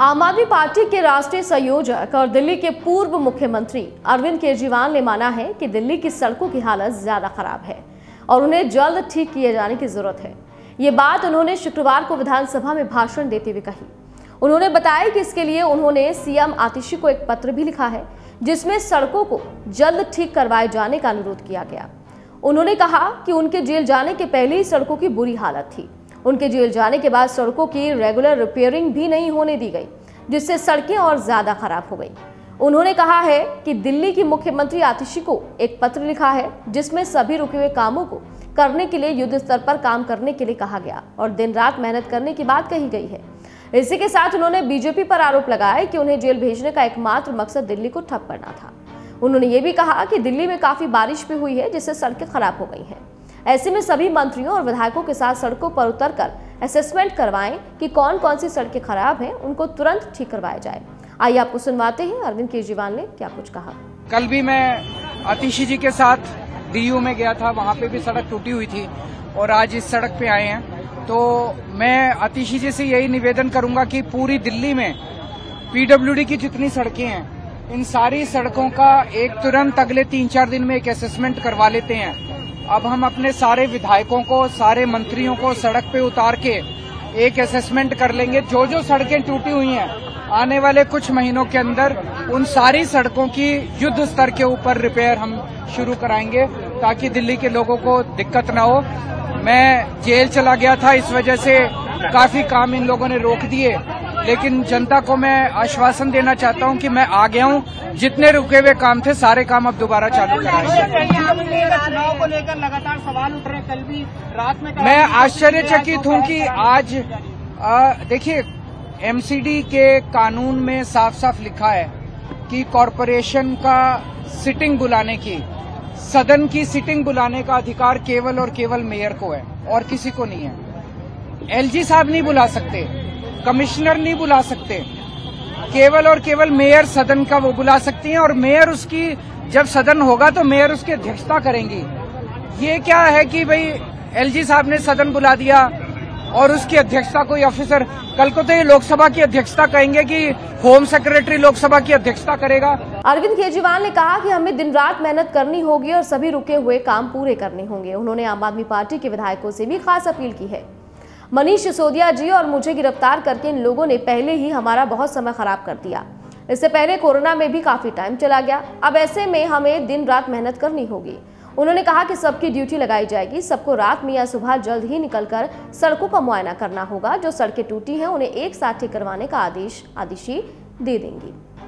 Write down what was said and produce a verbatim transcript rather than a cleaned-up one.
आम आदमी पार्टी के राष्ट्रीय संयोजक और दिल्ली के पूर्व मुख्यमंत्री अरविंद केजरीवाल ने माना है कि दिल्ली की सड़कों की हालत ज्यादा खराब है और उन्हें जल्द ठीक किए जाने की जरूरत है। ये बात उन्होंने शुक्रवार को विधानसभा में भाषण देते हुए कही। उन्होंने बताया कि इसके लिए उन्होंने सीएम आतिशी को एक पत्र भी लिखा है जिसमें सड़कों को जल्द ठीक करवाए जाने का अनुरोध किया गया। उन्होंने कहा कि उनके जेल जाने के पहले ही सड़कों की बुरी हालत थी। उनके जेल जाने के बाद सड़कों की रेगुलर रिपेयरिंग भी नहीं होने दी गई, जिससे सड़कें और ज़्यादा खराब हो गई। उन्होंने कहा है कि दिल्ली की मुख्यमंत्री आतिशी को एक पत्र लिखा है जिसमें सभी रुके हुए कामों को करने के लिए युद्ध स्तर पर काम करने के लिए कहा गया और दिन रात मेहनत करने की बात कही गई है। इसी के साथ उन्होंने बीजेपी पर आरोप लगाया कि उन्हें जेल भेजने का एकमात्र मकसद दिल्ली को ठप करना था। उन्होंने ये भी कहा कि दिल्ली में काफ़ी बारिश भी हुई है जिससे सड़कें खराब हो गई हैं। ऐसे में सभी मंत्रियों और विधायकों के साथ सड़कों पर उतरकर असेसमेंट करवाएं कि कौन कौन सी सड़कें खराब हैं, उनको तुरंत ठीक करवाया जाए। आइए आपको सुनवाते हैं अरविंद केजरीवाल ने क्या कुछ कहा। कल भी मैं आतिशी जी के साथ दीयू में गया था, वहाँ पे भी सड़क टूटी हुई थी और आज इस सड़क पे आए हैं। तो मैं आतिशी जी से यही निवेदन करूंगा कि पूरी दिल्ली में पीडब्ल्यूडी की जितनी सड़कें हैं, इन सारी सड़कों का एक तुरंत अगले तीन चार दिन में एक असेसमेंट करवा लेते हैं। अब हम अपने सारे विधायकों को, सारे मंत्रियों को सड़क पे उतार के एक असेसमेंट कर लेंगे। जो जो सड़कें टूटी हुई हैं, आने वाले कुछ महीनों के अंदर उन सारी सड़कों की युद्ध स्तर के ऊपर रिपेयर हम शुरू कराएंगे ताकि दिल्ली के लोगों को दिक्कत ना हो। मैं जेल चला गया था, इस वजह से काफी काम इन लोगों ने रोक दिए, लेकिन जनता को मैं आश्वासन देना चाहता हूं कि मैं आ गया हूं। जितने रुके हुए काम थे सारे काम अब दोबारा चालू कराएंगे। चुनाव को लेकर लगातार सवाल उठ रहे, कल भी रात में मैं आश्चर्यचकित हूं कि आज देखिए एमसीडी के कानून में साफ साफ लिखा है कि कॉरपोरेशन का सिटिंग बुलाने की, सदन की सिटिंग बुलाने का अधिकार केवल और केवल मेयर को है और किसी को नहीं है। एलजी साहब नहीं बुला सकते, कमिश्नर नहीं बुला सकते, केवल और केवल मेयर सदन का वो बुला सकती हैं और मेयर उसकी, जब सदन होगा तो मेयर उसकी अध्यक्षता करेंगी। ये क्या है कि भाई एलजी साहब ने सदन बुला दिया और उसकी अध्यक्षता कोई ऑफिसर, कल को तो ये लोकसभा की अध्यक्षता कहेंगे कि होम सेक्रेटरी लोकसभा की अध्यक्षता करेगा। अरविंद केजरीवाल ने कहा कि हमें दिन रात मेहनत करनी होगी और सभी रुके हुए काम पूरे करने होंगे। उन्होंने आम आदमी पार्टी के विधायकों से भी खास अपील की है। मनीष सोदिया जी और मुझे गिरफ्तार करके इन लोगों ने पहले ही हमारा बहुत समय खराब कर दिया। इससे पहले कोरोना में भी काफी टाइम चला गया। अब ऐसे में हमें दिन रात मेहनत करनी होगी। उन्होंने कहा कि सबकी ड्यूटी लगाई जाएगी, सबको रात में या सुबह जल्द ही निकलकर सड़कों का मुआयना करना होगा। जो सड़कें टूटी हैं उन्हें एक साथ ठीक करवाने का आदेश आतिशी दे देंगी।